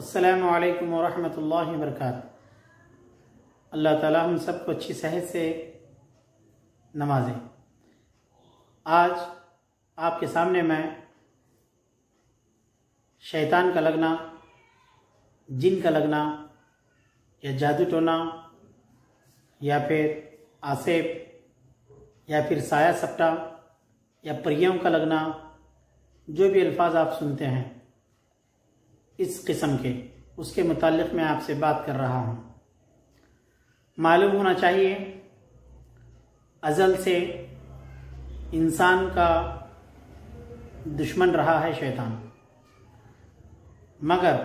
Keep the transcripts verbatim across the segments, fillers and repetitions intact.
अस्सलामु अलैकुम वरहमतुल्लाहि वबरकातुहू। अल्लाह ताला हम सबको अच्छी सेहत से नवाजे। आज आपके सामने मैं शैतान का लगना, जिन का लगना या जादू टोना या फिर आसेब या फिर साया सपटा या परियों का लगना, जो भी अल्फाज आप सुनते हैं इस किस्म के, उसके मुतालिक मैं आपसे बात कर रहा हूँ। मालूम होना चाहिए अज़ल से इंसान का दुश्मन रहा है शैतान, मगर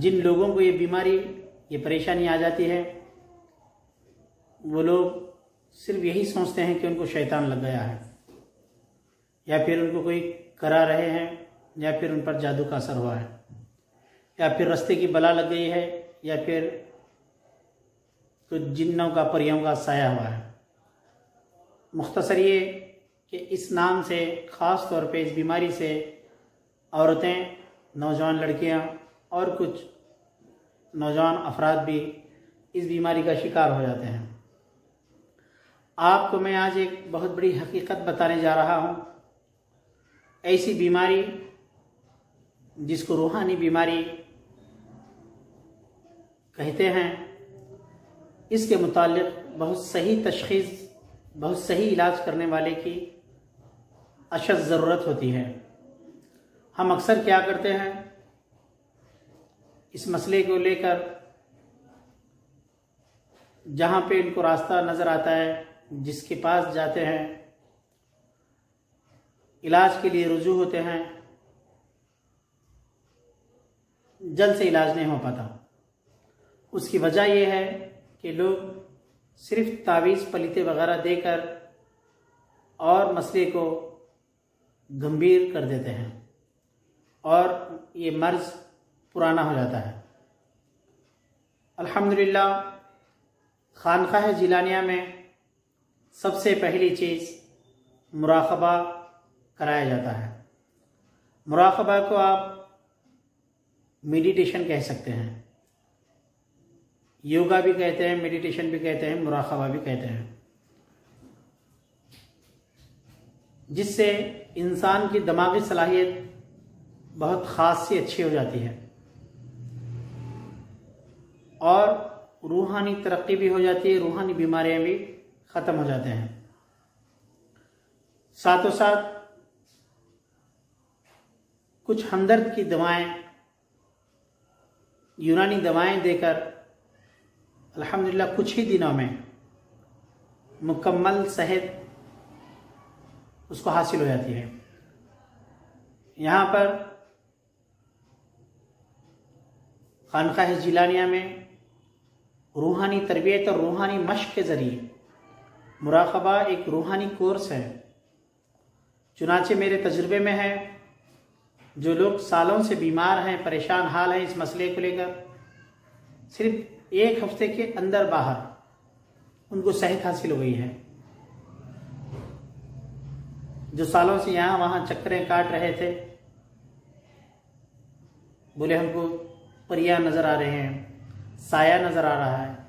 जिन लोगों को ये बीमारी ये परेशानी आ जाती है वो लोग सिर्फ यही सोचते हैं कि उनको शैतान लग गया है या फिर उनको कोई करा रहे हैं या फिर उन पर जादू का असर हुआ है या फिर रास्ते की बला लग गई है या फिर तो जिन्नों का परियों का साया हुआ है। मुख्तसर ये कि इस नाम से ख़ास तौर पे इस बीमारी से औरतें, नौजवान लड़कियां और कुछ नौजवान अफराद भी इस बीमारी का शिकार हो जाते हैं। आपको मैं आज एक बहुत बड़ी हकीकत बताने जा रहा हूँ, ऐसी बीमारी जिसको रूहानी बीमारी कहते हैं। इसके मुतालिक बहुत सही तशख़ीस, बहुत सही इलाज करने वाले की अशद ज़रूरत होती है। हम अक्सर क्या करते हैं, इस मसले को लेकर जहाँ पे इनको रास्ता नज़र आता है जिसके पास जाते हैं, इलाज के लिए रुजू होते हैं, जल्द से इलाज नहीं हो पाता। उसकी वजह यह है कि लोग सिर्फ तावीज़, पलीते वगैरह देकर और मसले को गंभीर कर देते हैं और ये मर्ज़ पुराना हो जाता है। अल्हम्दुलिल्लाह खानकाह जिलानिया में सबसे पहली चीज़ मुराक़बा कराया जाता है। मुराक़बा को आप मेडिटेशन कह सकते हैं, योगा भी कहते हैं, मेडिटेशन भी कहते हैं, मुराक़बा भी कहते हैं, जिससे इंसान की दिमागी सलाहियत बहुत ख़ास सी अच्छी हो जाती है और रूहानी तरक्की भी हो जाती है, रूहानी बीमारियां भी ख़त्म हो जाते हैं। साथों साथ कुछ हमदर्द की दवाएं, यूनानी दवाएं देकर अल्हम्दुलिल्लाह कुछ ही दिनों में मुकम्मल सेहत उसको हासिल हो जाती है। यहाँ पर खानकाह जिलानिया में रूहानी तरबियत और रूहानी मश्क के ज़रिए मुराक़बा एक रूहानी कोर्स है। चुनाचे मेरे तजुर्बे में है, जो लोग सालों से बीमार हैं, परेशान हाल हैं इस मसले को लेकर, सिर्फ एक हफ्ते के अंदर बाहर उनको सेहत हासिल हो गई है। जो सालों से यहाँ वहाँ चक्करें काट रहे थे, बोले हमको परियां नज़र आ रहे हैं, साया नज़र आ रहा है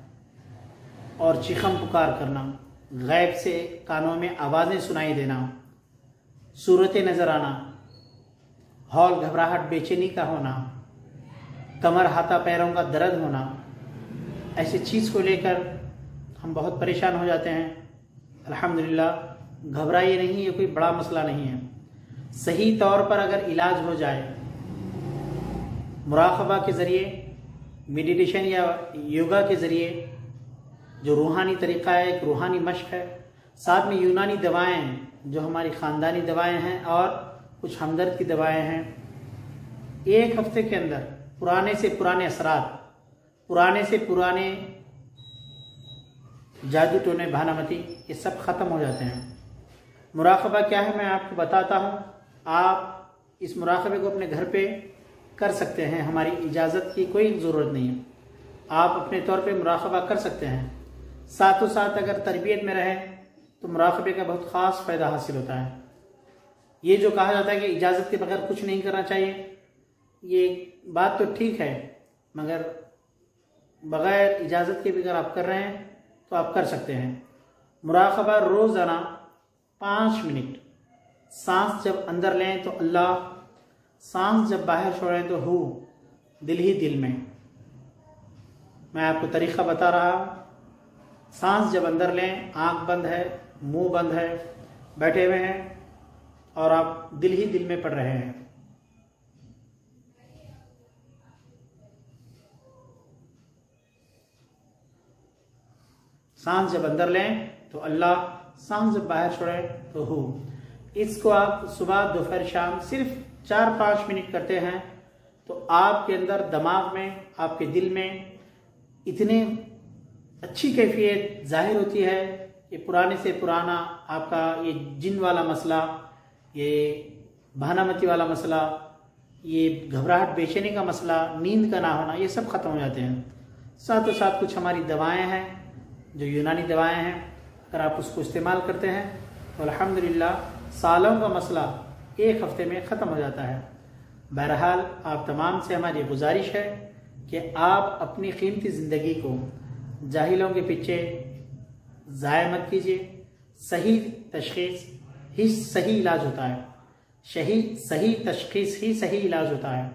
और चीखम पुकार करना, गैब से कानों में आवाज़ें सुनाई देना, सूरतें नज़र आना, हौल, घबराहट, बेचैनी का होना, कमर, हाथा पैरों का दर्द होना, ऐसी चीज़ को लेकर हम बहुत परेशान हो जाते हैं। अल्हम्दुलिल्लाह, घबराइए नहीं, ये कोई बड़ा मसला नहीं है। सही तौर पर अगर इलाज हो जाए मुराक़बा के ज़रिए, मेडिटेशन या योगा के ज़रिए, जो रूहानी तरीक़ा है, एक रूहानी मश्क है, साथ में यूनानी दवाएं हैं जो हमारी ख़ानदानी दवाएं हैं और कुछ हमदर्द की दवाएं हैं, एक हफ्ते के अंदर पुराने से पुराने असरात, पुराने से पुराने जादू टोने, भानामती, ये सब ख़त्म हो जाते हैं। मुराक़बा क्या है मैं आपको बताता हूँ। आप इस मुराक़बे को अपने घर पे कर सकते हैं, हमारी इजाज़त की कोई ज़रूरत नहीं है, आप अपने तौर पे मुराक़बा कर सकते हैं। साथों साथ अगर तरबियत में रहें तो मुराक़बे का बहुत ख़ास फ़ायदा हासिल होता है। ये जो कहा जाता है कि इजाज़त के बगैर कुछ नहीं करना चाहिए, ये बात तो ठीक है, मगर बग़ैर इजाज़त के भी अगर आप कर रहे हैं तो आप कर सकते हैं। मुराक़बा रोज़ाना पाँच मिनट, सांस जब अंदर लें तो अल्लाह, सांस जब बाहर छोड़ें तो हु, दिल ही दिल में। मैं आपको तरीक़ा बता रहा हूँ। सांस जब अंदर लें, आँख बंद है, मुंह बंद है, बैठे हुए हैं और आप दिल ही दिल में पढ़ रहे हैं। सांस जब अंदर लें तो अल्लाह, सांस जब बाहर छोड़ें तो हु। इसको आप सुबह, दोपहर, शाम सिर्फ चार पाँच मिनट करते हैं तो आपके अंदर, दिमाग में, आपके दिल में इतनी अच्छी कैफियत जाहिर होती है कि पुराने से पुराना आपका ये जिन वाला मसला, ये भानामती वाला मसला, ये घबराहट, बेचैनी का मसला, नींद का ना होना, ये सब ख़त्म हो जाते हैं। साथ ही साथ कुछ हमारी दवाएं हैं जो यूनानी दवाएं हैं, अगर आप उसको इस्तेमाल करते हैं तो अल्हम्दुलिल्लाह सालों का मसला एक हफ़्ते में ख़त्म हो जाता है। बहरहाल आप तमाम से हमारी गुजारिश है कि आप अपनी कीमती ज़िंदगी को जाहिलों के पीछे ज़ाया मत कीजिए। सही तशख़ीस ही सही इलाज होता है, सही सही तशख़ीस ही सही इलाज होता है।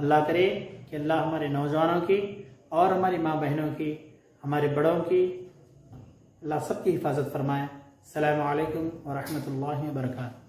अल्लाह करे कि अल्लाह हमारे नौजवानों की और हमारी माँ बहनों की, हमारे बड़ों की, अल्लाह सब की हिफाजत फरमाए। अस्सलामु अलैकुम व रहमतुल्लाहि व बरकातहू।